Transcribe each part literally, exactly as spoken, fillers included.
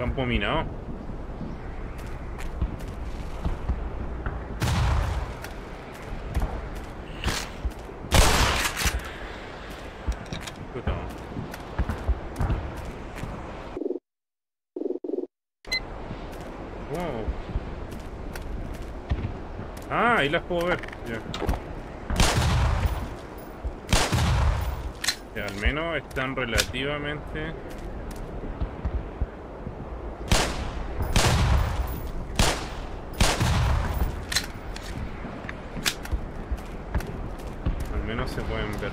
Come por mí, ¿no? Ahí las puedo ver, ya. Ya, al menos están relativamente... Al menos se pueden ver.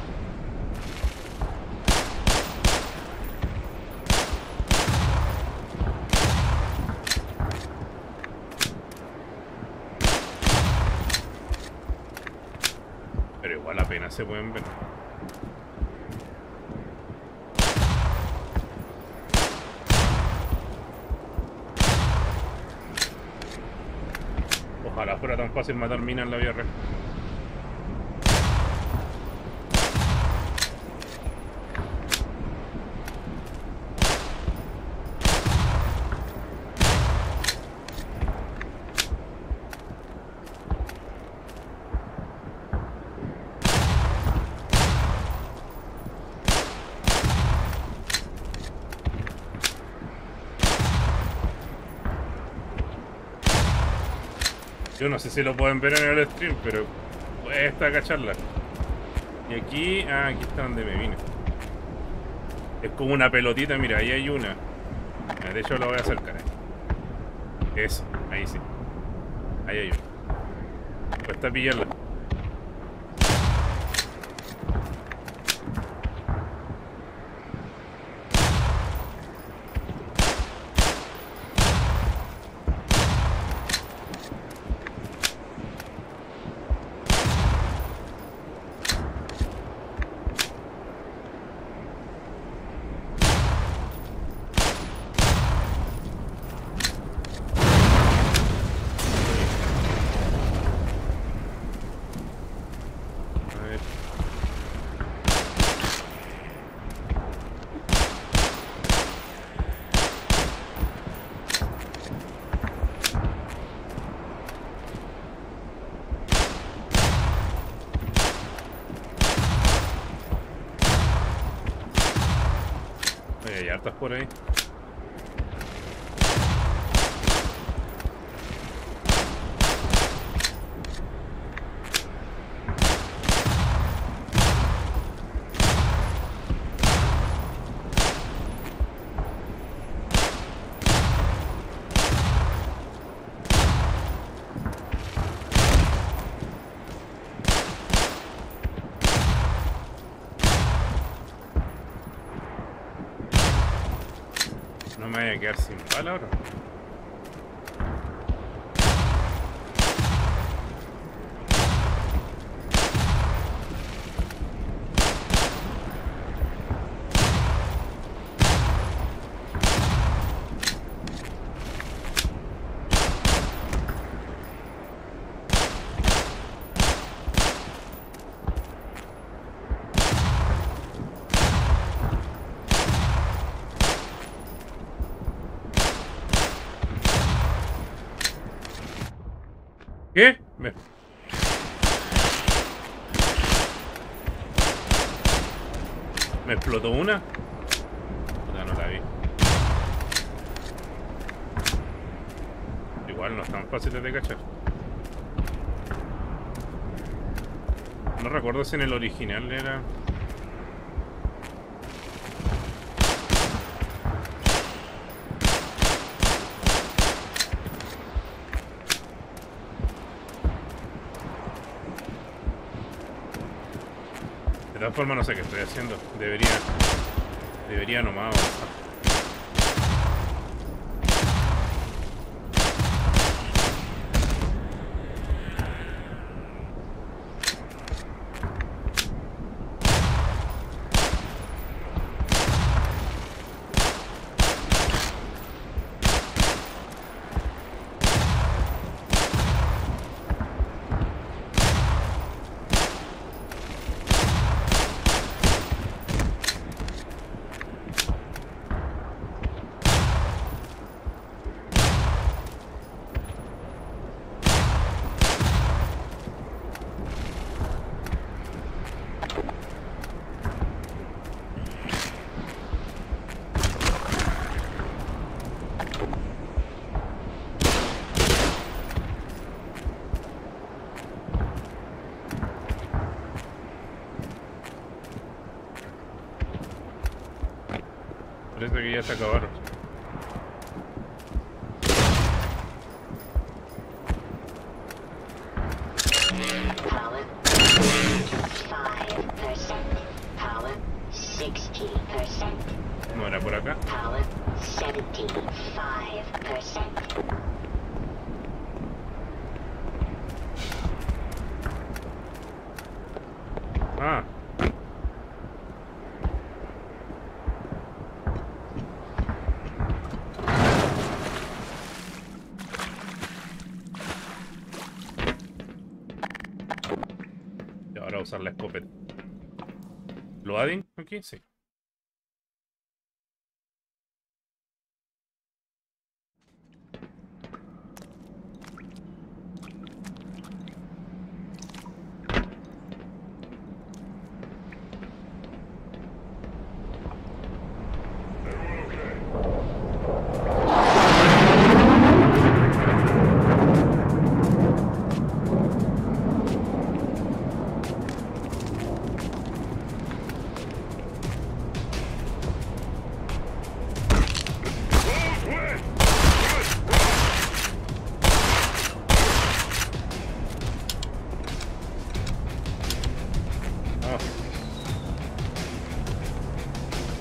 Se pueden ver. Ojalá fuera tan fácil matar minas en la vida real. Yo no sé si lo pueden ver en el stream, pero cuesta cacharla. Y aquí, ah, aquí está donde me vine. Es como una pelotita, mira, ahí hay una. De hecho la voy a acercar. ¿eh? Eso, ahí sí. Ahí hay una. Cuesta pillarla. Estás por ahí. Voy a quedar sin bala ahora. ¿Qué? Me... ¿Me explotó una? Puta, no la vi. Igual no es tan fácil de cachar. No recuerdo si en el original era... De todas formas no sé qué estoy haciendo. Debería... Debería nomás avanzar. Parece que ya se acabaron. No era por acá. Ah. Y ahora usar la escopeta. ¿Lo adin aquí? Sí.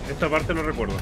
Esta parte no recuerdo.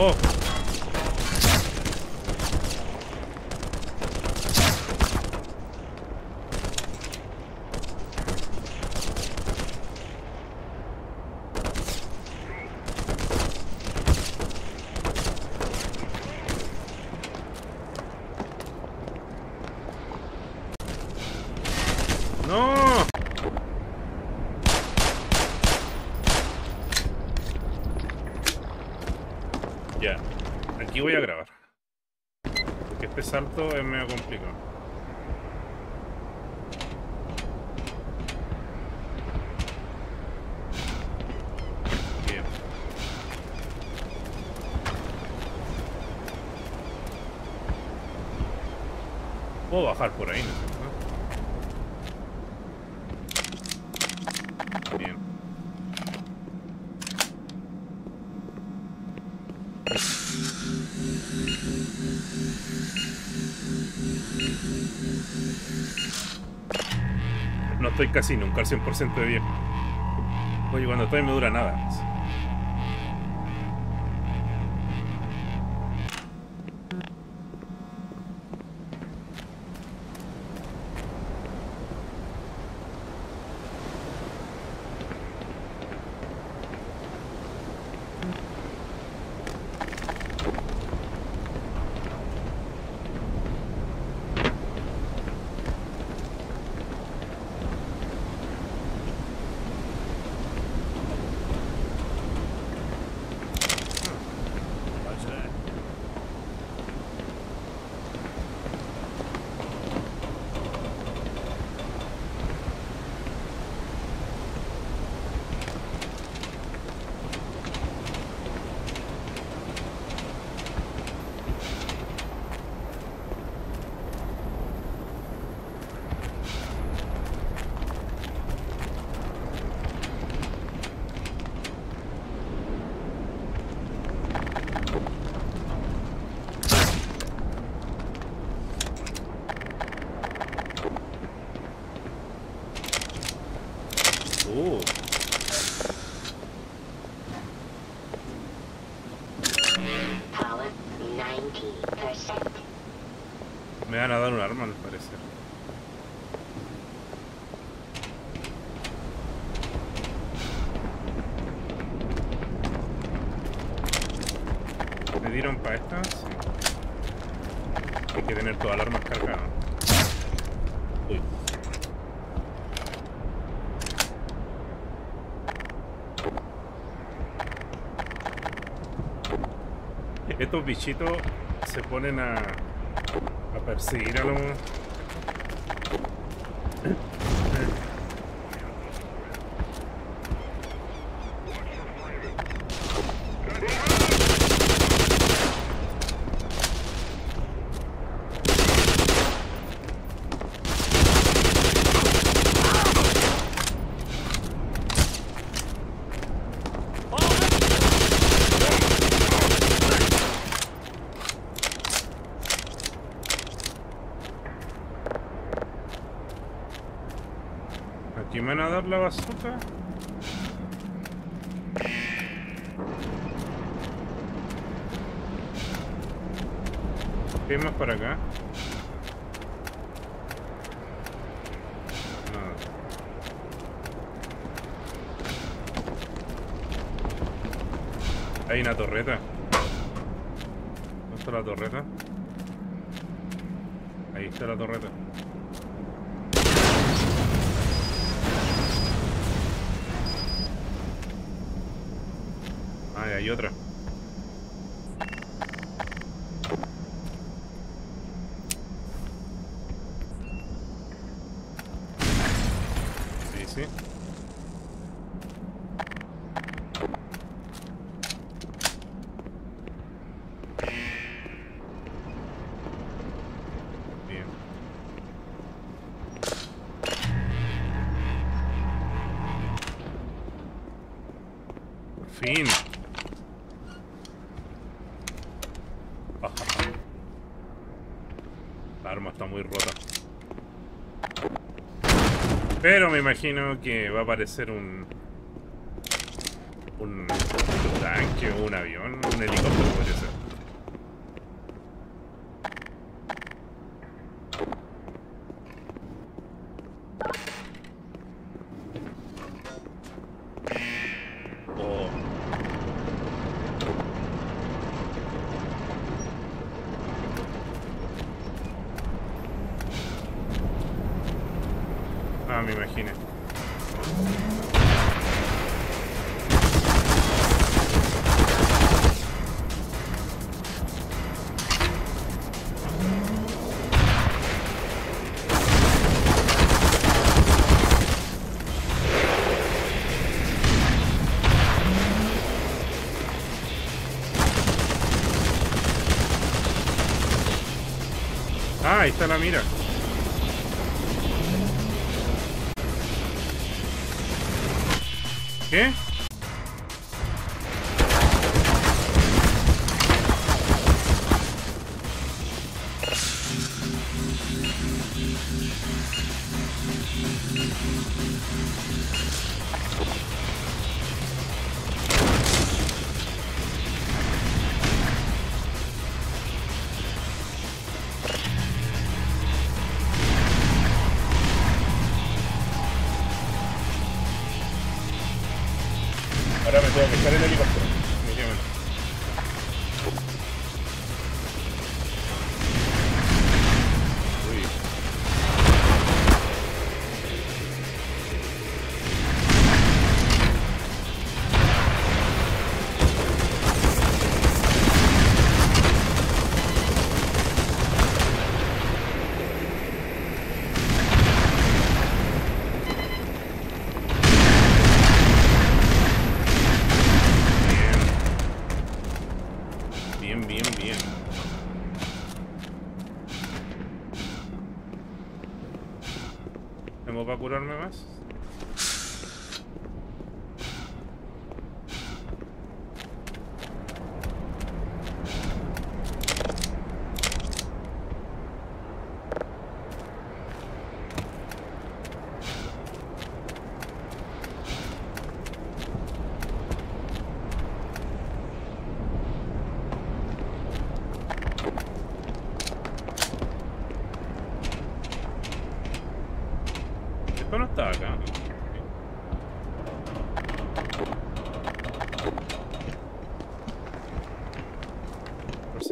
Oh. No. Ya, aquí voy a grabar. Porque este salto es medio complicado. Bien. Puedo bajar por ahí, ¿no? No estoy casi nunca al cien por ciento de bien. Oye, cuando estoy me dura nada más. Me van a dar un arma, al parecer. ¿Me dieron para estas? Sí. Hay que tener todas las armas cargadas. Uy. Estos bichitos se ponen a, a perseguir a los... ¿Me van a dar la bazooka? ¿Qué hay más para acá? Nada. Hay una torreta. ¿Dónde está la torreta? Ahí está la torreta. Ah, hay otra. Sí, sí. Bien. Por fin. Muy rota, pero me imagino que va a aparecer un un, un tanque o un avión, un helicóptero podría ser. Me imagino. Ah, ahí está la mira. ¿Qué? Ahora me tengo que echar el helicóptero. Me llaman. ¿Tengo para curarme más?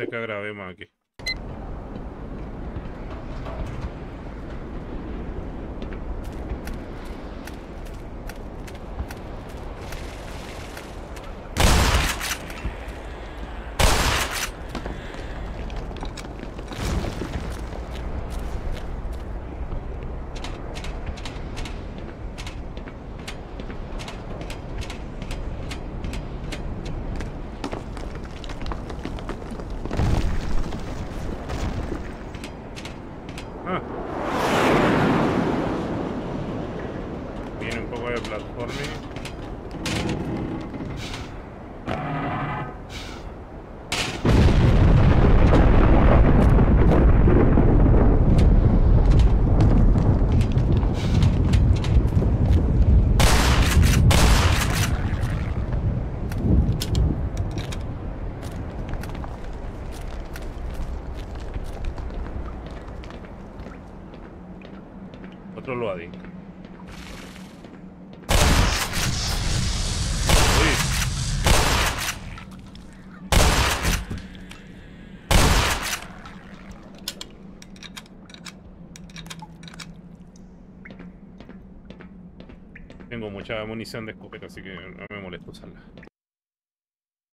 hace que grabemos aquí. Tengo mucha munición de escopeta, así que no me molesta usarla.